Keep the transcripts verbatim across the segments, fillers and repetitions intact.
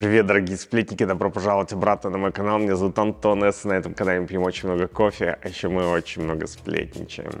Привет, дорогие сплетники, добро пожаловать обратно на мой канал, меня зовут Антон С. На этом канале мы пьем очень много кофе, а еще мы очень много сплетничаем.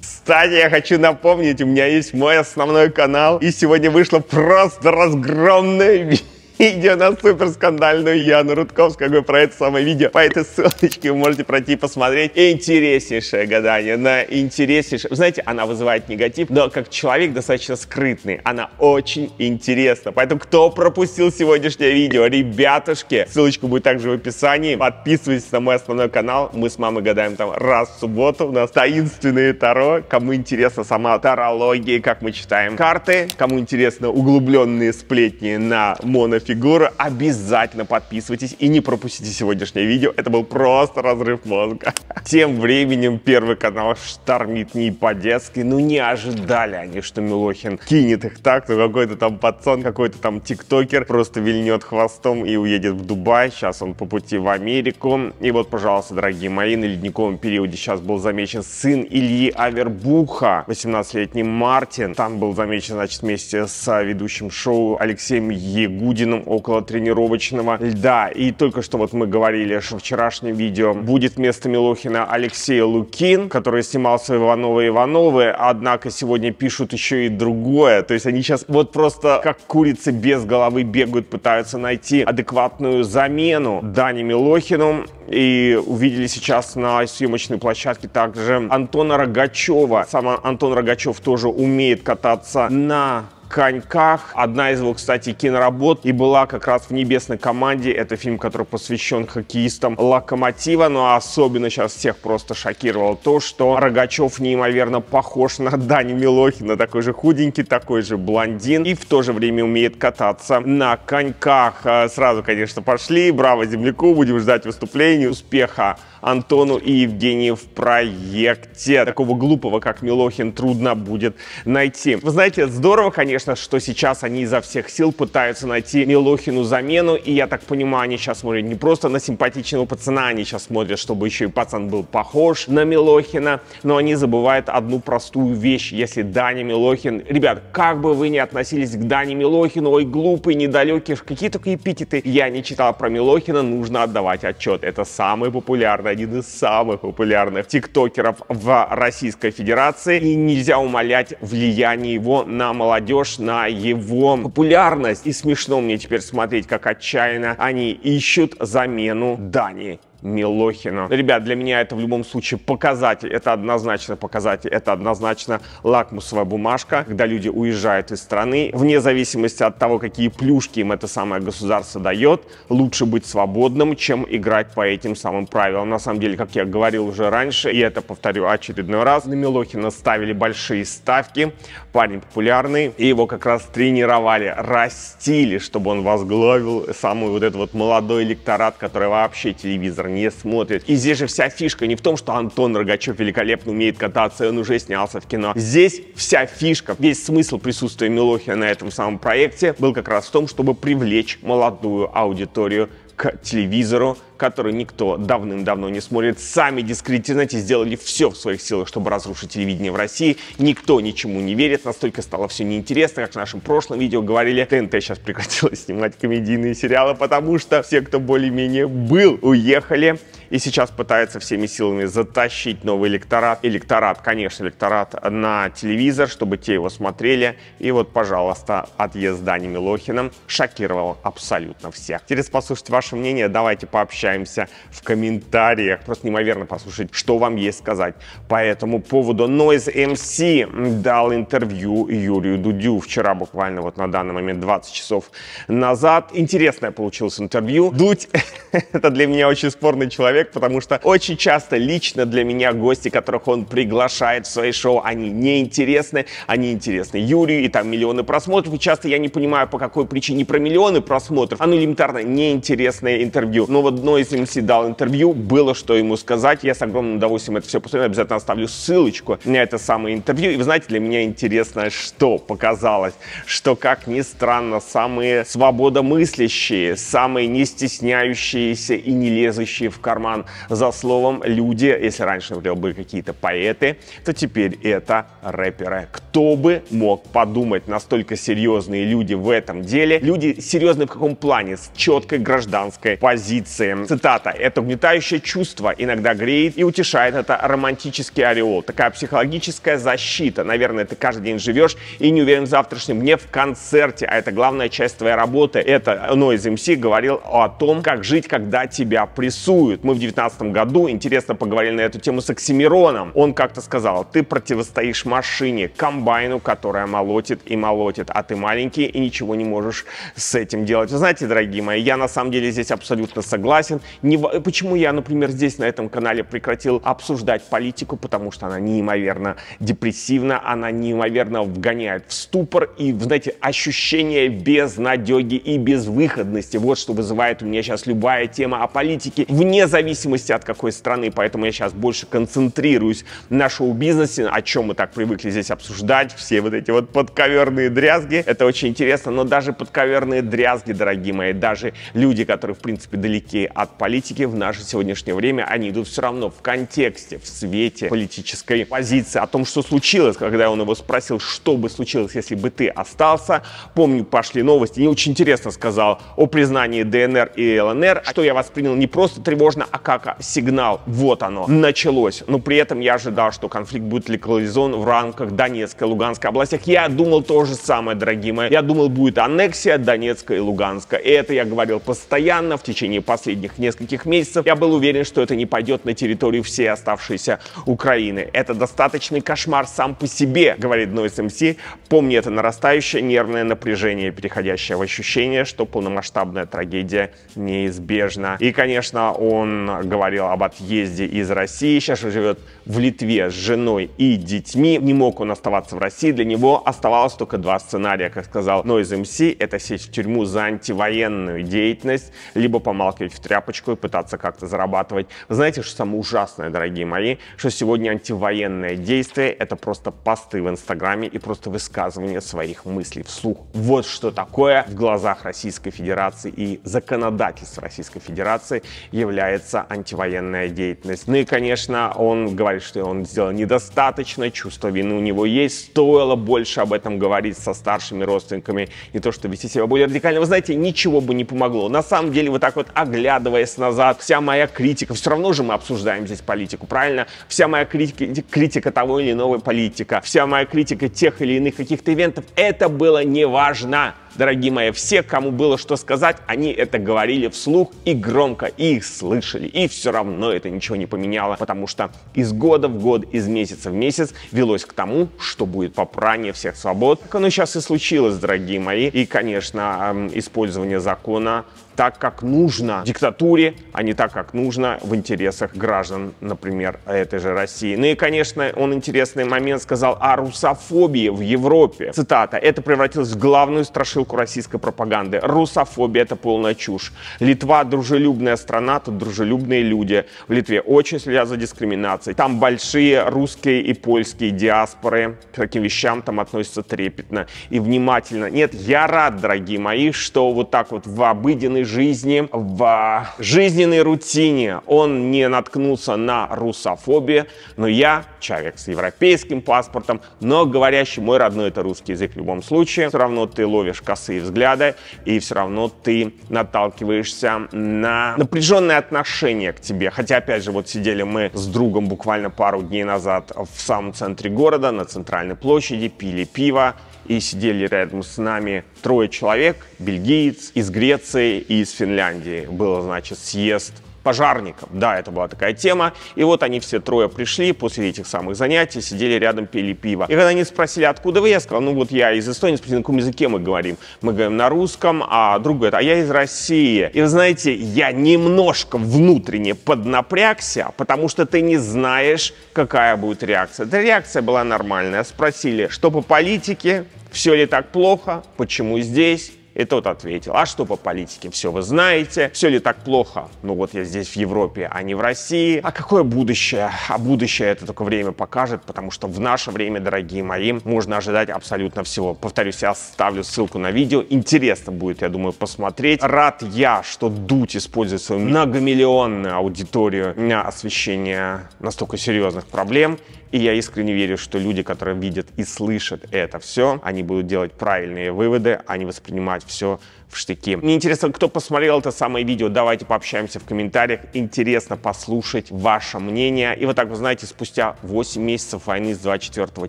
Кстати, я хочу напомнить, у меня есть мой основной канал, и сегодня вышло просто разгромное видео. Видео на суперскандальную Яну Рудковскую, как бы про это самое видео. По этой ссылочке вы можете пройти и посмотреть. Интереснейшее гадание на интереснейшее. Знаете, она вызывает негатив, но как человек достаточно скрытный. Она очень интересна. Поэтому, кто пропустил сегодняшнее видео, ребятушки, ссылочка будет также в описании. Подписывайтесь на мой основной канал. Мы с мамой гадаем там раз в субботу. У нас таинственные таро. Кому интересна сама тарология, как мы читаем карты. Кому интересно углубленные сплетни на монофильм. Фигура, обязательно подписывайтесь и не пропустите сегодняшнее видео. Это был просто разрыв мозга. Тем временем Первый канал штормит не по-детски. Ну не ожидали они, что Милохин кинет их так, ну какой-то там пацан, какой-то там тиктокер просто вильнет хвостом и уедет в Дубай. Сейчас он по пути в Америку. И вот, пожалуйста, дорогие мои, на ледниковом периоде сейчас был замечен сын Ильи Авербуха, восемнадцатилетний Мартин. Там был замечен, значит, вместе с ведущим шоу Алексеем Ягудиным около тренировочного льда. И только что вот мы говорили, что в вчерашнем видео будет вместо Милохина Алексей Лукин, который снимался в Иванова Ивановы, однако сегодня пишут еще и другое. То есть они сейчас вот просто как курицы без головы бегают, пытаются найти адекватную замену Дане Милохину. И увидели сейчас на съемочной площадке также Антона Рогачева. Сам Антон Рогачев тоже умеет кататься на коньках. Одна из его, кстати, киноработ и была как раз в «Небесной команде». Это фильм, который посвящен хоккеистам «Локомотива». Но особенно сейчас всех просто шокировало то, что Рогачев неимоверно похож на Даню Милохина. Такой же худенький, такой же блондин. И в то же время умеет кататься на коньках. Сразу, конечно, пошли. Браво земляку. Будем ждать выступления. Успеха Антону и Евгению в проекте. Такого глупого, как Милохин, трудно будет найти. Вы знаете, здорово, конечно, что сейчас они изо всех сил пытаются найти Милохину замену. И я так понимаю, они сейчас смотрят не просто на симпатичного пацана, они сейчас смотрят, чтобы еще и пацан был похож на Милохина. Но они забывают одну простую вещь. Если Даня Милохин... Ребят, как бы вы ни относились к Дане Милохину, ой, глупый, недалекий, какие только эпитеты я не читал про Милохина, нужно отдавать отчет. Это самый популярный, один из самых популярных тиктокеров в Российской Федерации. И нельзя умалять влияние его на молодежь, на его популярность. И смешно мне теперь смотреть, как отчаянно они ищут замену Дани Милохина. Ребят, для меня это в любом случае показатель. Это однозначно показатель. Это однозначно лакмусовая бумажка, когда люди уезжают из страны. Вне зависимости от того, какие плюшки им это самое государство дает, лучше быть свободным, чем играть по этим самым правилам. На самом деле, как я говорил уже раньше, и это повторю очередной раз, на Милохина ставили большие ставки. Парень популярный. И его как раз тренировали, растили, чтобы он возглавил самый вот этот вот молодой электорат, который вообще телевизор не смотрит. И здесь же вся фишка не в том, что Антон Рогачев великолепно умеет кататься, и он уже снялся в кино. Здесь вся фишка, весь смысл присутствия Милохина на этом самом проекте был как раз в том, чтобы привлечь молодую аудиторию к телевизору, который никто давным-давно не смотрит. Сами дискретизировали, знаете, сделали все в своих силах, чтобы разрушить телевидение в России. Никто ничему не верит, настолько стало все неинтересно, как в нашем прошлом видео говорили. ТНТ сейчас прекратила снимать комедийные сериалы, потому что все, кто более-менее был, уехали. И сейчас пытаются всеми силами затащить новый электорат. Электорат, конечно, электорат на телевизор, чтобы те его смотрели. И вот, пожалуйста, отъезд Дани Милохина шокировал абсолютно всех. Интересно послушать ваше мнение. Давайте пообщаемся в комментариях. Просто неимоверно послушать, что вам есть сказать по этому поводу. Noize эм си дал интервью Юрию Дудю вчера, буквально вот на данный момент двадцать часов назад. Интересное получилось интервью. Дудь, это для меня очень спорный человек, потому что очень часто лично для меня гости, которых он приглашает в свои шоу, они неинтересны, они интересны Юрию, и там миллионы просмотров, и часто я не понимаю, по какой причине про миллионы просмотров, оно элементарно неинтересное интервью. Но вот одно Noize эм си дал интервью, было что ему сказать. Я с огромным удовольствием это все посмотрел, обязательно оставлю ссылочку на это самое интервью. И вы знаете, для меня интересно, что показалось, что, как ни странно, самые свободомыслящие, самые не стесняющиеся и не лезущие в карман за словом люди, если раньше, например, были какие-то поэты, то теперь это рэперы. Кто бы мог подумать, настолько серьезные люди в этом деле. Люди серьезные в каком плане? С четкой гражданской позицией. Цитата. «Это угнетающее чувство иногда греет и утешает. Это романтический ореол. Такая психологическая защита. Наверное, ты каждый день живешь и не уверен в завтрашнем дне, в концерте. А это главная часть твоей работы». Это Noize эм си говорил о том, как жить, когда тебя прессуют. Мы в девятнадцатом году интересно поговорили на эту тему с Оксимироном. Он как-то сказал: ты противостоишь машине, комбайну, которая молотит и молотит, а ты маленький и ничего не можешь с этим делать. Вы знаете, дорогие мои, я на самом деле здесь абсолютно согласен. Не... Почему я, например, здесь на этом канале прекратил обсуждать политику? Потому что она неимоверно депрессивна, она неимоверно вгоняет в ступор и, знаете, ощущение безнадеги и безвыходности. Вот что вызывает у меня сейчас любая тема о политике, вне зависимости от какой страны. Поэтому я сейчас больше концентрируюсь на шоу-бизнесе, о чем мы так привыкли здесь обсуждать, все вот эти вот подковерные дрязги. Это очень интересно, но даже подковерные дрязги, дорогие мои, даже люди, которые, в принципе, далеки от политики, в наше сегодняшнее время, они идут все равно в контексте, в свете политической позиции. О том, что случилось, когда он его спросил, что бы случилось, если бы ты остался. Помню, пошли новости, и очень интересно сказал о признании ДНР и ЛНР, что я воспринял не просто тревожно, а как сигнал. Вот оно, началось. Но при этом я ожидал, что конфликт будет локализован в рамках Донецкой и Луганской областях. Я думал то же самое, дорогие мои. Я думал, будет аннексия Донецка и Луганска. И это я говорил постоянно в течение последних нескольких месяцев. Я был уверен, что это не пойдет на территорию всей оставшейся Украины. Это достаточный кошмар сам по себе, говорит Noize эм си. Помни, это нарастающее нервное напряжение, переходящее в ощущение, что полномасштабная трагедия неизбежна. И, конечно, он говорил об отъезде из России. Сейчас он живет в Литве с женой и детьми. Не мог он оставаться в России. Для него оставалось только два сценария, как сказал Noize эм си. Это сесть в тюрьму за антивоенную деятельность, либо помалкивать в тряпочку и пытаться как-то зарабатывать. Знаете, что самое ужасное, дорогие мои? Что сегодня антивоенное действие — это просто посты в Инстаграме и просто высказывание своих мыслей вслух. Вот что такое в глазах Российской Федерации и законодательства Российской Федерации является антивоенная деятельность. Ну и, конечно, он говорит, что он сделал недостаточно, чувство вины у него есть, стоило больше об этом говорить со старшими родственниками, не то что вести себя более радикально. Вы знаете, ничего бы не помогло. На самом деле, вот так вот, оглядываясь назад, вся моя критика, все равно же мы обсуждаем здесь политику, правильно? Вся моя критика, критика того или иного политика, вся моя критика тех или иных каких-то ивентов, это было неважно. Дорогие мои, все, кому было что сказать, они это говорили вслух и громко, и их слышали. И все равно это ничего не поменяло, потому что из года в год, из месяца в месяц велось к тому, что будет попрание всех свобод. Как оно сейчас и случилось, дорогие мои. И, конечно, использование закона так, как нужно диктатуре, а не так, как нужно в интересах граждан, например, этой же России. Ну и, конечно, он интересный момент сказал о русофобии в Европе. Цитата. «Это превратилось в главную страшилку российской пропаганды. Русофобия — это полная чушь. Литва — дружелюбная страна, тут дружелюбные люди. В Литве очень следят за дискриминацией. Там большие русские и польские диаспоры. К таким вещам там относятся трепетно и внимательно». Нет, я рад, дорогие мои, что вот так вот в обыденной жизни, в жизненной рутине он не наткнулся на русофобию. Но я, человек с европейским паспортом, но говорящий мой родной это русский язык в любом случае, все равно ты ловишь косые взгляды и все равно ты наталкиваешься на напряженное отношение к тебе. Хотя, опять же, вот сидели мы с другом буквально пару дней назад в самом центре города, на центральной площади, пили пиво. И сидели рядом с нами трое человек, бельгиец, из Греции и из Финляндии. Было, значит, съезд пожарников. Да, это была такая тема. И вот они все трое пришли после этих самых занятий, сидели рядом, пили пиво. И когда они спросили, откуда вы, я сказал, ну вот я из Эстонии, спросили, на каком языке мы говорим. Мы говорим на русском, а друг говорит, а я из России. И вы знаете, я немножко внутренне поднапрягся, потому что ты не знаешь, какая будет реакция. Да реакция была нормальная. Спросили, что по политике, все ли так плохо, почему здесь. И тот ответил: а что по политике? Все вы знаете. Все ли так плохо? Ну вот я здесь в Европе, а не в России. А какое будущее? А будущее это только время покажет, потому что в наше время, дорогие мои, можно ожидать абсолютно всего. Повторюсь, я оставлю ссылку на видео. Интересно будет, я думаю, посмотреть. Рад я, что Дудь использует свою многомиллионную аудиторию для освещения настолько серьезных проблем. И я искренне верю, что люди, которые видят и слышат это все, они будут делать правильные выводы, а не воспринимать все в штыки. Мне интересно, кто посмотрел это самое видео, давайте пообщаемся в комментариях. Интересно послушать ваше мнение. И вот так, вы знаете, спустя восемь месяцев войны с двадцать четвёртого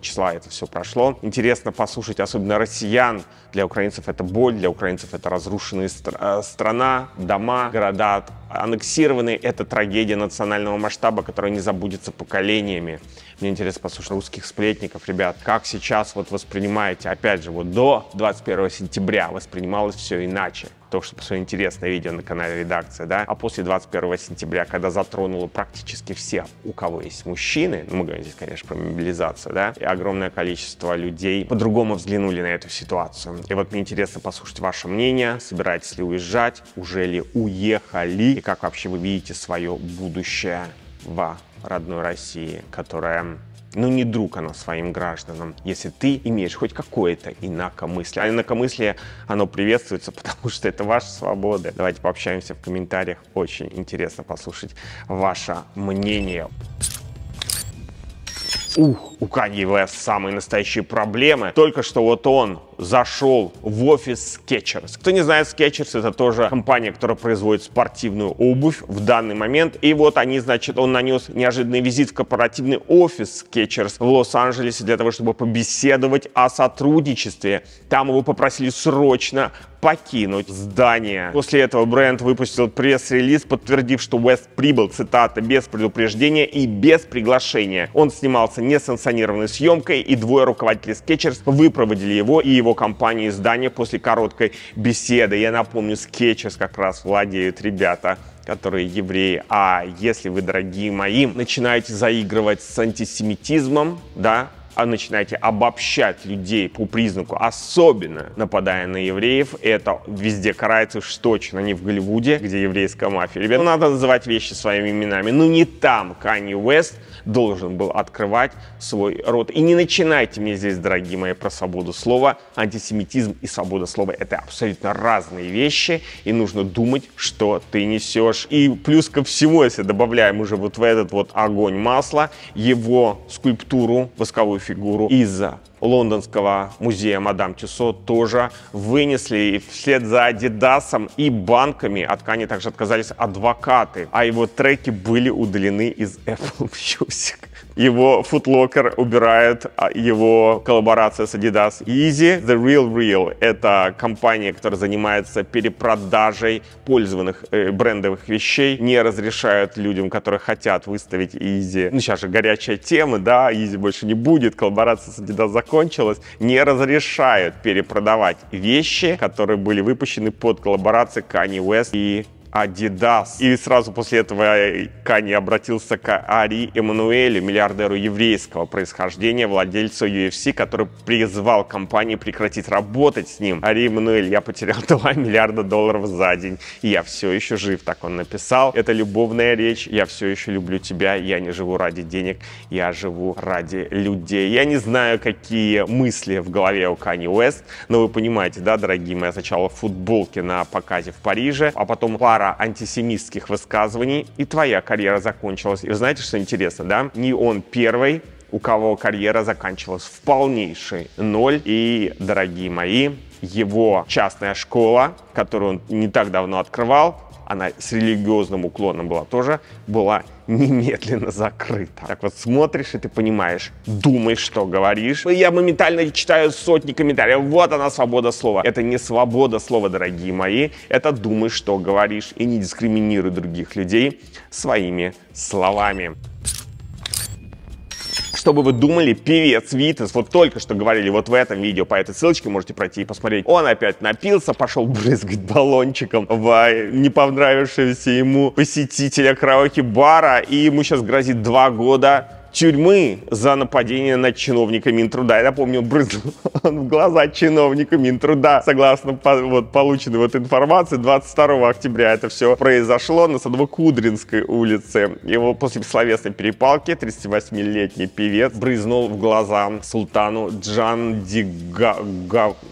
числа это все прошло. Интересно послушать, особенно россиян. Для украинцев это боль, для украинцев это разрушенная стра- страна, дома, города аннексированы. Это трагедия национального масштаба, которая не забудется поколениями. Мне интересно послушать русских сплетников, ребят, как сейчас вот воспринимаете, опять же, вот до двадцать первого сентября воспринималось все иначе. Только что посмотрели интересное видео на канале «Редакция», да? А после двадцать первого сентября, когда затронуло практически всех, у кого есть мужчины, ну, мы говорим здесь, конечно, про мобилизацию, да? И огромное количество людей по-другому взглянули на эту ситуацию. И вот мне интересно послушать ваше мнение. Собираетесь ли уезжать? Уже ли уехали? И как вообще вы видите свое будущее в родной России, которая... но не друг она своим гражданам, если ты имеешь хоть какое-то инакомыслие. А инакомыслие, оно приветствуется, потому что это ваша свобода. Давайте пообщаемся в комментариях. Очень интересно послушать ваше мнение. Ух, у Канье Уэст самые настоящие проблемы. Только что вот он зашел в офис Skechers. Кто не знает, Skechers — это тоже компания, которая производит спортивную обувь в данный момент. И вот они, значит, он нанес неожиданный визит в корпоративный офис Skechers в Лос-Анджелесе для того, чтобы побеседовать о сотрудничестве. Там его попросили срочно покинуть здание. После этого бренд выпустил пресс-релиз, подтвердив, что Уэст прибыл, цитата, без предупреждения и без приглашения. Он снимался несанкционированной съемкой, и двое руководителей Skechers выпроводили его и его компанию из здания после короткой беседы. Я напомню, Skechers как раз владеют ребята, которые евреи. А если вы, дорогие мои, начинаете заигрывать с антисемитизмом, да, а начинаете обобщать людей по признаку, особенно нападая на евреев, это везде карается уж точно, не в Голливуде, где еврейская мафия. Ребят, ну, надо называть вещи своими именами. Ну не там Канье Уэст должен был открывать свой рот. И не начинайте мне здесь, дорогие мои, про свободу слова. Антисемитизм и свобода слова — это абсолютно разные вещи, и нужно думать, что ты несешь. И плюс ко всему, если добавляем уже вот в этот вот огонь масла, его скульптуру, восковую фигуру из лондонского музея Мадам Тюссо тоже вынесли вслед за Адидасом и банками. От Кани также отказались адвокаты, а его треки были удалены из Apple Music. Его футлокер убирает, его коллаборация с Adidas. Yeezy, The Real Real — это компания, которая занимается перепродажей пользованных э, брендовых вещей, не разрешают людям, которые хотят выставить Yeezy. Ну, сейчас же горячая тема, да, Yeezy больше не будет, коллаборация с Adidas закончилась. Не разрешают перепродавать вещи, которые были выпущены под коллаборацией Kanye West и Adidas. И сразу после этого Канье обратился к Ари Эмануэлю, миллиардеру еврейского происхождения, владельцу ю эф си, который призвал компанию прекратить работать с ним. Ари Эмануэль: я потерял два миллиарда долларов за день, и я все еще жив, так он написал. Это любовная речь, я все еще люблю тебя, я не живу ради денег, я живу ради людей. Я не знаю, какие мысли в голове у Канье Уэст, но вы понимаете, да, дорогие мои, сначала футболки на показе в Париже, а потом пара антисемитских высказываний, и твоя карьера закончилась. И вы знаете, что интересно, да? Не он первый, у кого карьера заканчивалась в полнейший ноль. И, дорогие мои, его частная школа, которую он не так давно открывал, она с религиозным уклоном была тоже, была немедленно закрыта. Так вот смотришь, и ты понимаешь, думай, что говоришь. Я моментально читаю сотни комментариев. Вот она, свобода слова. Это не свобода слова, дорогие мои. Это думай, что говоришь, и не дискриминируй других людей своими словами. Чтобы вы думали, певец Витас, вот только что говорили вот в этом видео, по этой ссылочке можете пройти и посмотреть. Он опять напился, пошел брызгать баллончиком в не понравившегося ему посетителя караоке-бара, и ему сейчас грозит два года тюрьмы за нападение на чиновника Минтруда. Я напомню, брызнул он в глаза чиновника Минтруда. Согласно вот, полученной вот информации, двадцать второго октября это все произошло на Садово-Кудринской улице. Его после словесной перепалки тридцативосьмилетний певец брызнул в глаза Султану Джандига...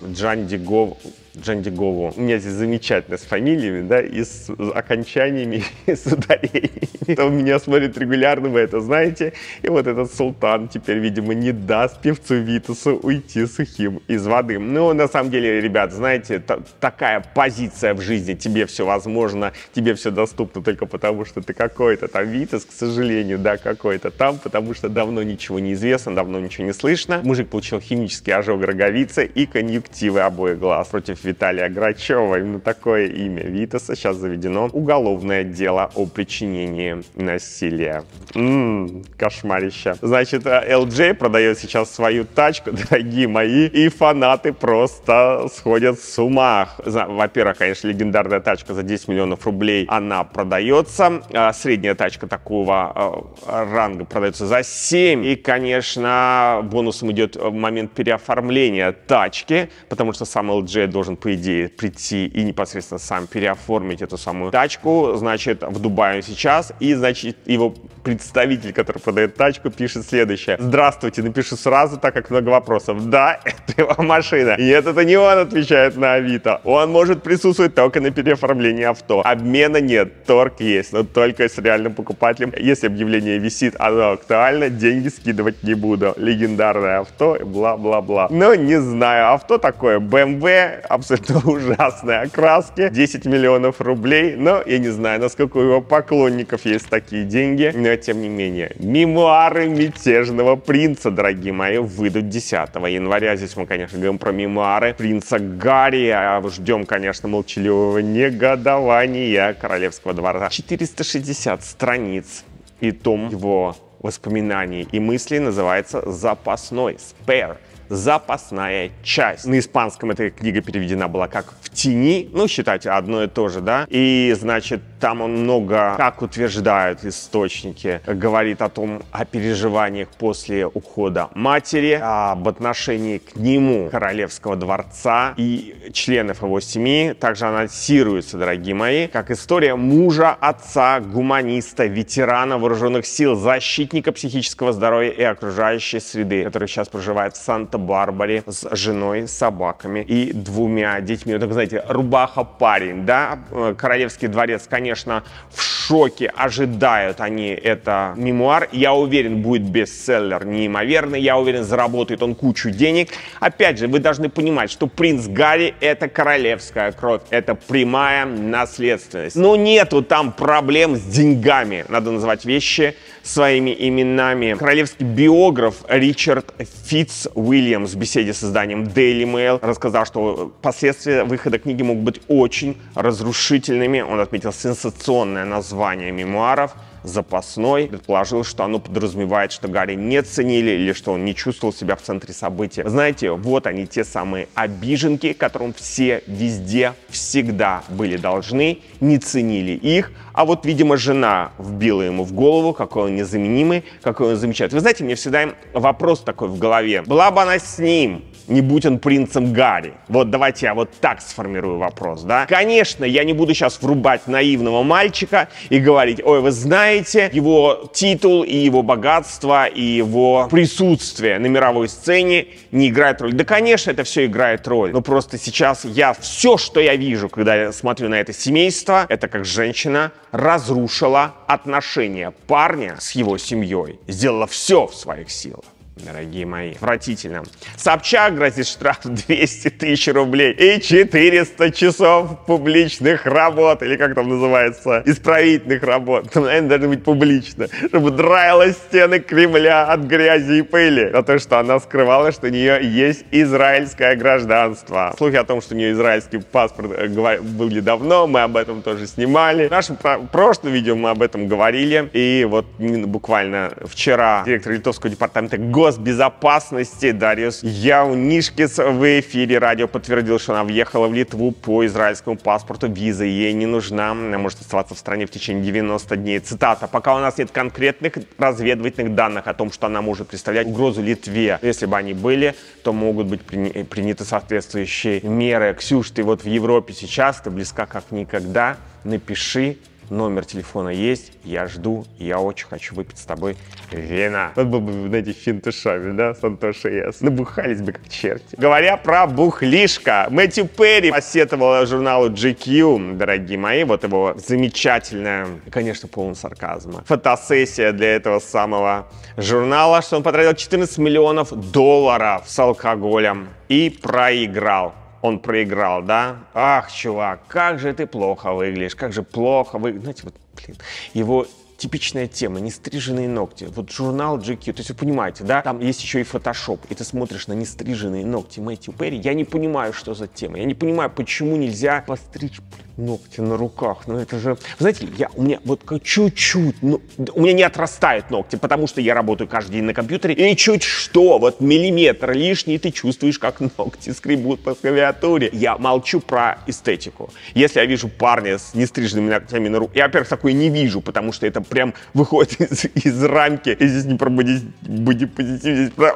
Джандигову. Джандигову. У меня здесь замечательно с фамилиями, да, и с окончаниями, и с ударениями. Кто меня смотрит регулярно, вы это знаете. И вот этот Султан теперь, видимо, не даст певцу Витасу уйти сухим из воды. Ну, на самом деле, ребят, знаете, та такая позиция в жизни. Тебе все возможно, тебе все доступно только потому, что ты какой-то там Витас, к сожалению, да, какой-то там, потому что давно ничего не известно, давно ничего не слышно. Мужик получил химический ожог роговицы и конъюнктивы обоих глаз. Против Виталия Грачева, именно такое имя Витаса, сейчас заведено уголовное дело о причинении насилия. Ммм, кошмарище. Значит, Элджей продает сейчас свою тачку, дорогие мои, и фанаты просто сходят с ума. Во-первых, конечно, легендарная тачка за десять миллионов рублей, она продается. Средняя тачка такого ранга продается за семь. И, конечно, бонусом идет момент переоформления тачки, потому что сам Элджей должен, по идее, прийти и непосредственно сам переоформить эту самую тачку, значит, в Дубае сейчас. И, значит, его представитель, который продает тачку, пишет следующее. Здравствуйте, напишу сразу, так как много вопросов. Да, это его машина. Нет, это не он отвечает на Авито. Он может присутствовать только на переоформлении авто. Обмена нет, торг есть, но только с реальным покупателем. Если объявление висит, оно актуально, деньги скидывать не буду. Легендарное авто, бла-бла-бла. Ну, не знаю, авто такое, бэ эм вэ, абсолютно ужасной окраски, десять миллионов рублей, но я не знаю, насколько у его поклонников есть такие деньги, но тем не менее. Мемуары мятежного принца, дорогие мои, выйдут десятого января. Здесь мы, конечно, говорим про мемуары принца Гарри, а ждем, конечно, молчаливого негодования королевского двора. четыреста шестьдесят страниц и том его воспоминаний и мыслей называется «Запасной», «Spare». Запасная часть. На испанском эта книга переведена была как «В тени», ну, считайте, одно и то же, да. И, значит, там он много, как утверждают источники, говорит о том, о переживаниях после ухода матери, об отношении к нему королевского дворца и членов его семьи. Также анонсируется, дорогие мои, как история мужа, отца, гуманиста, ветерана вооруженных сил, защитника психического здоровья и окружающей среды, который сейчас проживает в Санта-Барбаре Барбаре с женой, собаками и двумя детьми. Вот так, знаете, рубаха-парень, да? Королевский дворец, конечно, в шоке. Ожидают они это мемуар. Я уверен, будет бестселлер неимоверный. Я уверен, заработает он кучу денег. Опять же, вы должны понимать, что принц Гарри — это королевская кровь. Это прямая наследственность. Но нету там проблем с деньгами. Надо называть вещи своими именами. Королевский биограф Ричард Фитц-Уильямс в беседе с изданием Daily Mail рассказал, что последствия выхода книги могут быть очень разрушительными. Он отметил сенсационное название мемуаров «Запасной», предположил, что оно подразумевает, что Гарри не ценили или что он не чувствовал себя в центре события. Знаете, вот они, те самые обиженки, которым все везде всегда были должны, не ценили их. А вот, видимо, жена вбила ему в голову, какой он незаменимый, какой он замечательный. Вы знаете, мне всегда вопрос такой в голове. Была бы она с ним, не будь он принцем Гарри. Вот давайте я вот так сформирую вопрос, да? Конечно, я не буду сейчас врубать наивного мальчика и говорить, ой, вы знаете, его титул и его богатство, и его присутствие на мировой сцене не играет роль. Да, конечно, это все играет роль. Но просто сейчас я, все, что я вижу, когда я смотрю на это семейство, это как женщина разрушила отношения парня с его семьей. Сделала все в своих силах. Дорогие мои, отвратительно. Собчак грозит штраф двести тысяч рублей и четыреста часов публичных работ, или как там называется, исправительных работ. Там, наверное, должно быть публично, чтобы драила стены Кремля от грязи и пыли. За то, что она скрывала, что у нее есть израильское гражданство. Слухи о том, что у нее израильский паспорт, были давно, мы об этом тоже снимали. В нашем прошлом видео мы об этом говорили. И вот буквально вчера директор литовского департамента гос госбезопасности Дариус Яунишкис в эфире радио подтвердил, что она въехала в Литву по израильскому паспорту. Виза ей не нужна. Она может оставаться в стране в течение девяноста дней. Цитата. «Пока у нас нет конкретных разведывательных данных о том, что она может представлять угрозу Литве. Если бы они были, то могут быть приняты соответствующие меры». Ксюш, ты вот в Европе сейчас, ты близка как никогда. Напиши. Номер телефона есть, я жду, я очень хочу выпить с тобой вина. Вот был бы, знаете, финт ушами, да, с Антошей и С. Набухались бы как черти. Говоря про бухлишко, Мэттью Перри посетовал журналу джи кью, дорогие мои, вот его замечательная, конечно, полная сарказма, фотосессия для этого самого журнала, что он потратил четырнадцать миллионов долларов с алкоголем и проиграл. Он проиграл, да? Ах, чувак, как же ты плохо выглядишь, как же плохо выглядишь. Знаете, вот, блин, его типичная тема, нестриженные ногти. Вот журнал джи кью, то есть вы понимаете, да? Там есть еще и фотошоп, и ты смотришь на нестриженные ногти Мэттью Перри. Я не понимаю, что за тема, я не понимаю, почему нельзя постричь ногти на руках. Ну это же... Вы знаете, я, у меня вот чуть-чуть, ну, у меня не отрастают ногти, потому что я работаю каждый день на компьютере, и чуть что, вот миллиметр лишний, ты чувствуешь, как ногти скребут по клавиатуре. Я молчу про эстетику. Если я вижу парня с нестриженными ногтями на руках, я, во-первых, такое не вижу, потому что это прям выходит из, из рамки, и здесь не про бодипозитив, здесь про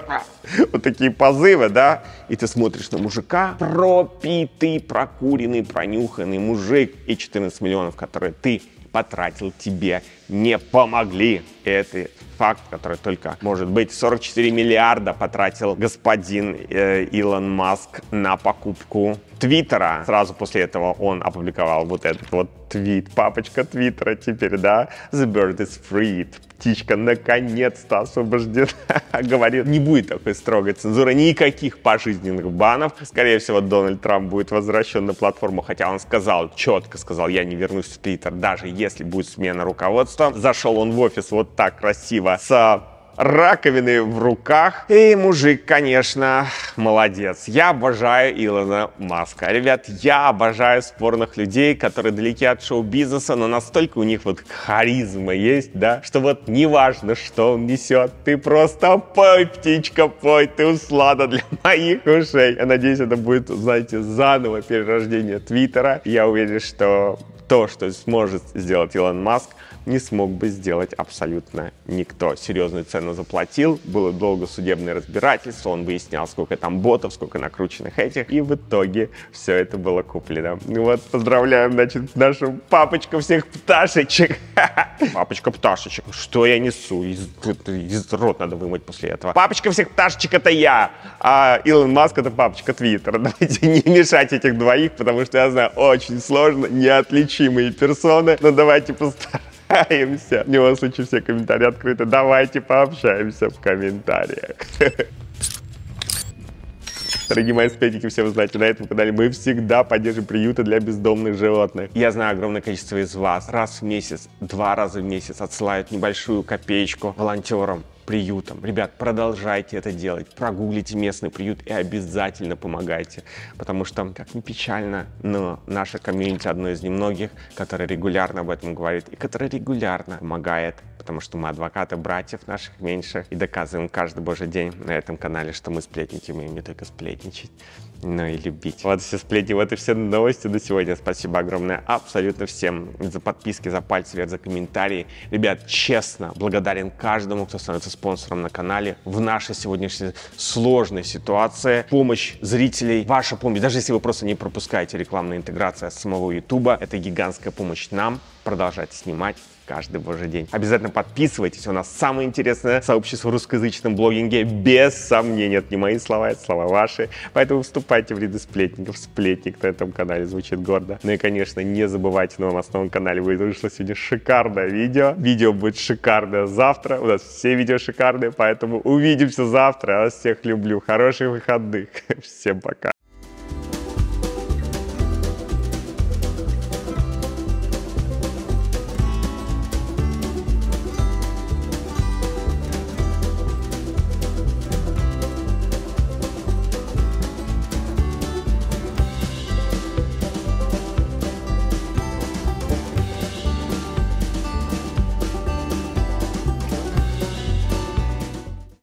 вот такие позывы, да, и ты смотришь на мужика, пропитый, прокуренный, пронюханный мужик, и четырнадцать миллионов, которые ты потратил, тебе не помогли. Это факт, который только может быть. сорок четыре миллиарда потратил господин э, Илон Маск на покупку Твиттера. Сразу после этого он опубликовал вот этот вот твит. Папочка Твиттера теперь, да? The bird is freed. Птичка наконец-то освобождена. Говорит, не будет такой строгой цензуры, никаких пожизненных банов. Скорее всего, Дональд Трамп будет возвращен на платформу, хотя он сказал, четко сказал, я не вернусь в Твиттер, даже если будет смена руководства. Зашел он в офис вот так красиво, с раковины в руках. И мужик, конечно, молодец. Я обожаю Илона Маска. Ребят, я обожаю спорных людей, которые далеки от шоу-бизнеса, но настолько у них вот харизма есть, да, что вот неважно, что он несет, ты просто пой, птичка, пой, ты услада для моих ушей. Я надеюсь, это будет, знаете, заново перерождение Твиттера. Я уверен, что то, что сможет сделать Илон Маск, не смог бы сделать абсолютно никто. Серьезную цену заплатил, было долго судебное разбирательство, он выяснял, сколько там ботов, сколько накрученных этих, и в итоге все это было куплено. Ну вот, поздравляем, значит, нашу папочку всех пташечек. Папочка пташечек. Что я несу? Из, из рот надо вымыть после этого. Папочка всех пташечек — это я, а Илон Маск — это папочка Твиттера. Давайте не мешать этих двоих, потому что я знаю, очень сложно, неотличимые персоны, но давайте постараемся. В любом случае, все комментарии открыты. Давайте пообщаемся в комментариях. Дорогие мои спетники, все вы знаете, на этом канале мы всегда поддержим приюты для бездомных животных. Я знаю, огромное количество из вас раз в месяц, два раза в месяц отсылают небольшую копеечку волонтерам, приютам. Ребят, продолжайте это делать, прогуглите местный приют и обязательно помогайте, потому что, как ни печально, но наша комьюнити одно из немногих, которая регулярно об этом говорит и которая регулярно помогает, потому что мы адвокаты, братьев наших меньше, и доказываем каждый божий день на этом канале, что мы сплетники, умеем не только сплетничать, но и любить. Вот все сплетни, вот и все новости на сегодня. Спасибо огромное абсолютно всем за подписки, за пальцы вверх, за комментарии. Ребят, честно, благодарен каждому, кто становится спонсором на канале. В нашей сегодняшней сложной ситуации помощь зрителей, ваша помощь, даже если вы просто не пропускаете рекламную интеграцию от самого Ютуба, это гигантская помощь нам продолжать снимать каждый божий день. Обязательно подписывайтесь, у нас самое интересное сообщество в русскоязычном блогинге, без сомнений. Это не мои слова, это слова ваши. Поэтому вступайте в ряды сплетников. Сплетник на этом канале звучит гордо. Ну и, конечно, не забывайте, на моем основном канале вышло сегодня шикарное видео. Видео будет шикарное завтра. У нас все видео шикарные, поэтому увидимся завтра. Я вас всех люблю. Хороших выходных. Всем пока.